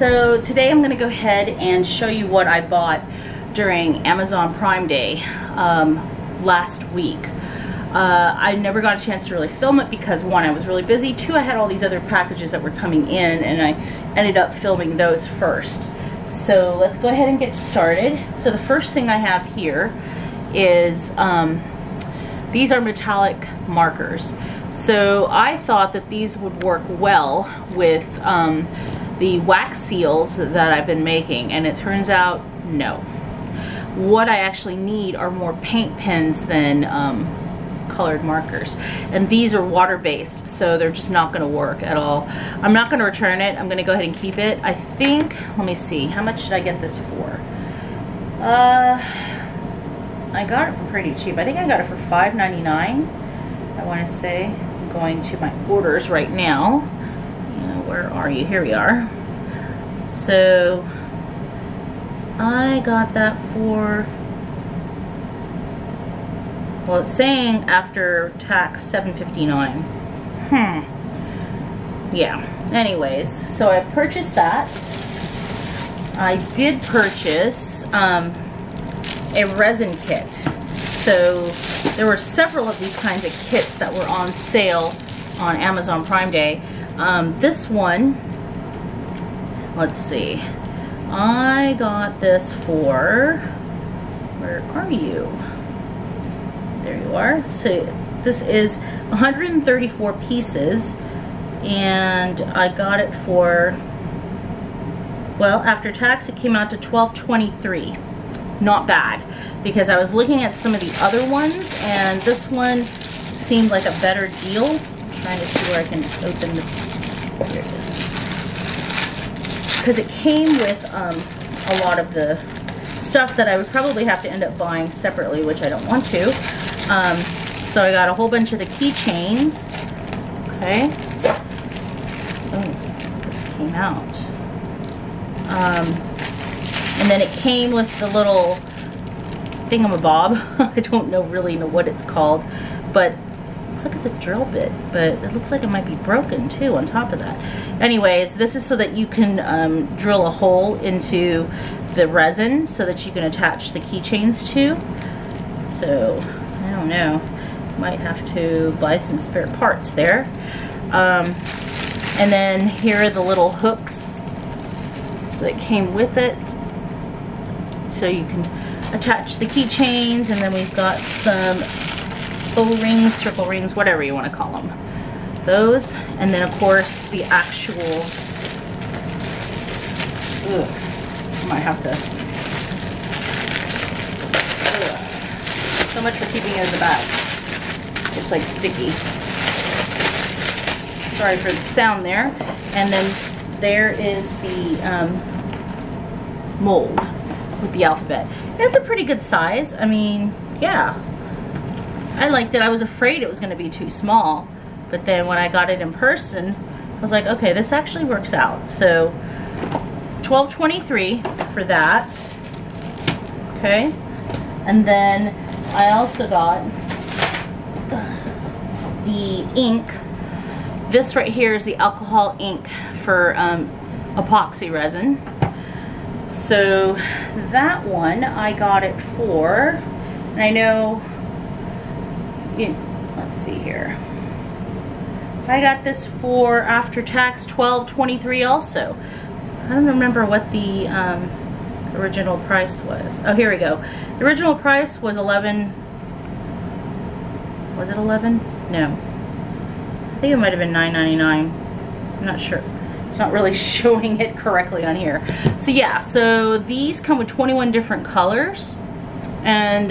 So today I'm going to go ahead and show you what I bought during Amazon Prime Day last week. I never got a chance to really film it because, one, I was really busy. Two, I had all these other packages that were coming in and I ended up filming those first. So let's go ahead and get started. So the first thing I have here is these are metallic markers. So I thought that these would work well with the wax seals that I've been making, and it turns out no. What I actually need are more paint pens than colored markers, and these are water-based, so they're just not going to work at all. I'm not going to return it. I'm going to go ahead and keep it. I think, let me see, how much did I get this for? I got it for pretty cheap. I think I got it for $5.99, I want to say. I'm going to my orders right now. Where are you? Here we are. So I got that for, well, it's saying after tax $7.59. Yeah, anyways, so I purchased that. I did purchase a resin kit. So there were several of these kinds of kits that were on sale on Amazon Prime Day. This one, let's see, I got this for, where are you? There you are. So this is 134 pieces, and I got it for, well, after tax it came out to $12.23. Not bad, because I was looking at some of the other ones and this one seemed like a better deal. I'm trying to see where I can open the, here it is, because it came with a lot of the stuff that I would probably have to end up buying separately, which I don't want to. So I got a whole bunch of the keychains. Okay. Oh, this came out. And then it came with the little thingamabob. I don't really know what it's called, but it looks like it's a drill bit, but it looks like it might be broken too on top of that. Anyways, this is so that you can drill a hole into the resin so that you can attach the keychains to. So, I don't know, might have to buy some spare parts there. And then here are the little hooks that came with it, so you can attach the keychains. And then we've got some O-rings, circle rings, whatever you want to call them, those. And then of course the actual, I might have to, so much for keeping it in the bag, it's like sticky, sorry for the sound there. And then there is the mold with the alphabet, and it's a pretty good size. I mean, yeah, I liked it. I was afraid it was going to be too small, but then when I got it in person, I was like, okay, this actually works out. So $12.23 for that. Okay. And then I also got the ink. This right here is the alcohol ink for epoxy resin. So that one I got it for, and I know, let's see here, I got this for after tax $12.23 also. I don't remember what the original price was. Oh, here we go. The original price was 11, was it 11? No, I think it might have been $9.99. I'm not sure. It's not really showing it correctly on here. So yeah, so these come with 21 different colors. And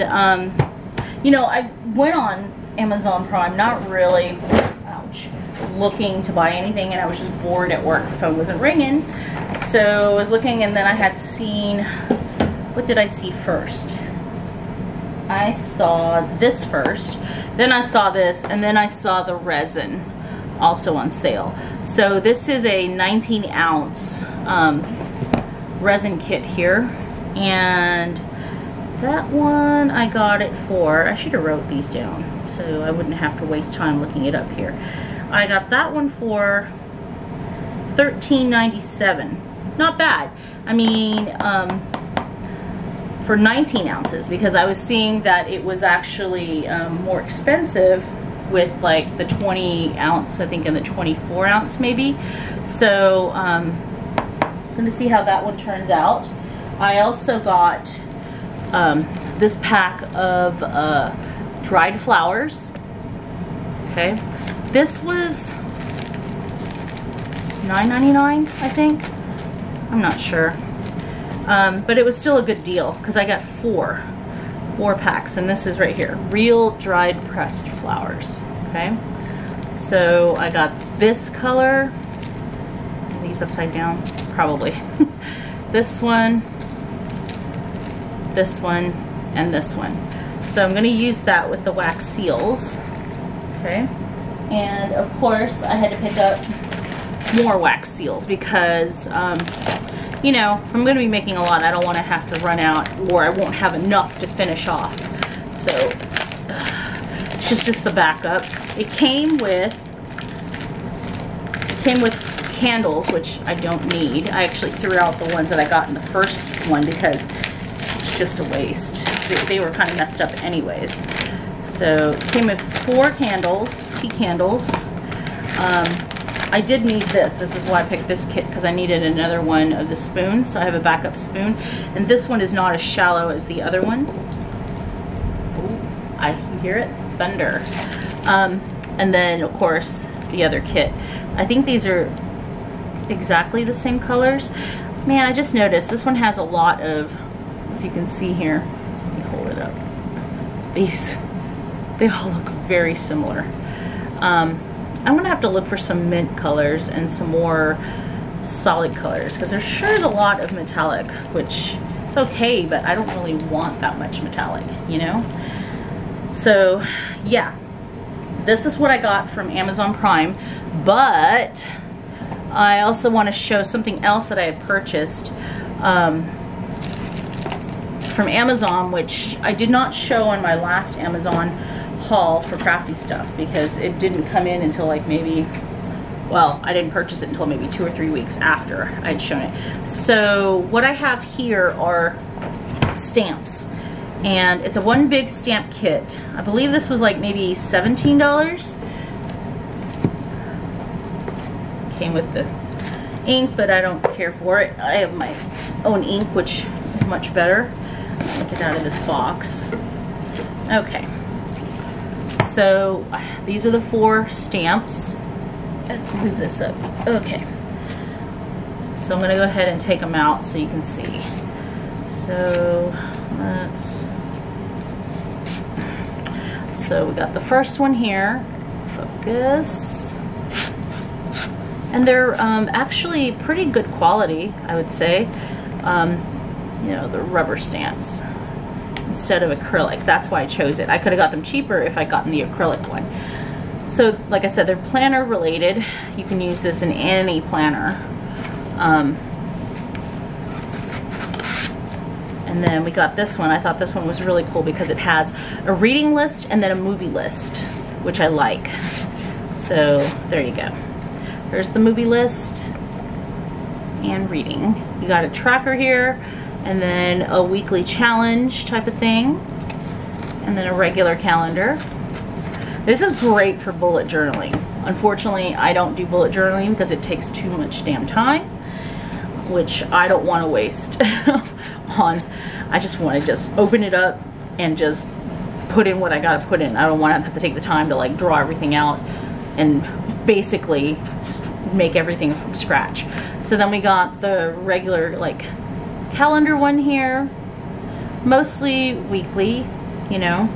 you know, I went on Amazon Prime not really, ouch, looking to buy anything, and I was just bored at work. The phone wasn't ringing, so I was looking, and then I had seen, what did I see first? I saw this first, then I saw this, and then I saw the resin also on sale. So this is a 19-ounce resin kit here, and that one I got it for, I should have wrote these down so I wouldn't have to waste time looking it up here. I got that one for $13.97. not bad. I mean, for 19 ounces, because I was seeing that it was actually more expensive with like the 20 ounce, I think, and the 24 ounce maybe. So I'm gonna see how that one turns out. I also got this pack of dried flowers. Okay, this was $9.99, I think. I'm not sure. But it was still a good deal because I got four packs, and this is right here, real dried pressed flowers. Okay, so I got this color, are these upside down, probably, this one, and this one. So I'm gonna use that with the wax seals. Okay, and of course I had to pick up more wax seals because you know, if I'm going to be making a lot, I don't want to have to run out, or I won't have enough to finish off. So it's just the backup. It came with candles, which I don't need. I actually threw out the ones that I got in the first one because it's just a waste. They were kind of messed up anyways. So it came with 4 candles, tea candles. I did need this. This is why I picked this kit, because I needed another one of the spoons, so I have a backup spoon. And this one is not as shallow as the other one. Ooh, I hear it, thunder. And then, of course, the other kit. I think these are exactly the same colors. Man, I just noticed this one has a lot of, if you can see here, let me hold it up. These, they all look very similar. I'm gonna have to look for some mint colors and some more solid colors, because there sure is a lot of metallic, which it's okay, but I don't really want that much metallic, you know? So yeah, this is what I got from Amazon Prime, but I also want to show something else that I had purchased from Amazon, which I did not show on my last Amazon haul for crafty stuff, because it didn't come in until like maybe, well, I didn't purchase it until maybe 2 or 3 weeks after I'd shown it. So what I have here are stamps, and it's a one big stamp kit. I believe this was like maybe $17. Came with the ink, but I don't care for it. I have my own ink, which is much better. Get out of this box. Okay. So these are the 4 stamps. Let's move this up. Okay. So I'm going to go ahead and take them out so you can see. So let's. So we got the first one here. Focus. And they're actually pretty good quality, I would say. You know, they're rubber stamps instead of acrylic. That's why I chose it. I could have got them cheaper if I'd gotten the acrylic one. So like I said, they're planner related. You can use this in any planner. And then we got this one. I thought this one was really cool because it has a reading list and then a movie list, which I like. So there you go. There's the movie list and reading. You got a tracker here, and then a weekly challenge type of thing, and then a regular calendar. This is great for bullet journaling. Unfortunately, I don't do bullet journaling because it takes too much damn time, which I don't want to waste on. I just want to just open it up and just put in what I got to put in. I don't want to have to take the time to like draw everything out and basically just make everything from scratch. So then we got the regular like calendar one here, mostly weekly, you know.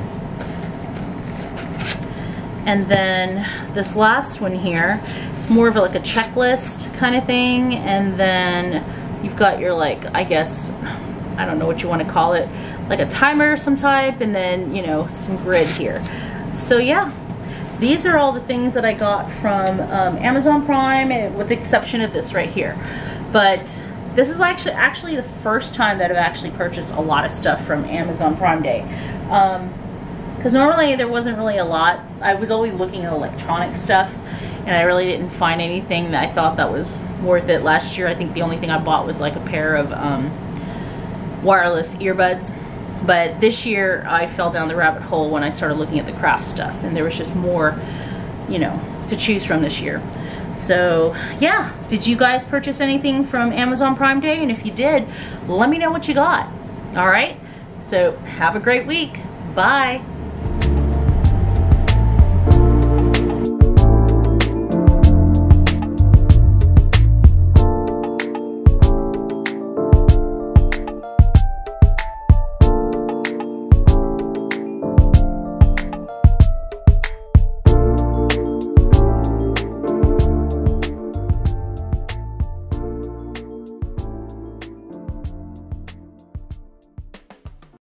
And then this last one here, it's more of like a checklist kind of thing, and then you've got your like, I guess, I don't know what you want to call it, like a timer of some type, and then, you know, some grid here. So yeah, these are all the things that I got from Amazon Prime, with the exception of this right here. But this is actually the first time that I've actually purchased a lot of stuff from Amazon Prime Day. Because normally there wasn't really a lot. I was only looking at electronic stuff, and I really didn't find anything that I thought that was worth it. Last year, I think the only thing I bought was like a pair of wireless earbuds. But this year, I fell down the rabbit hole when I started looking at the craft stuff, and there was just more, you know, to choose from this year. So yeah, did you guys purchase anything from Amazon Prime Day? And if you did, let me know what you got. All right, so have a great week. Bye.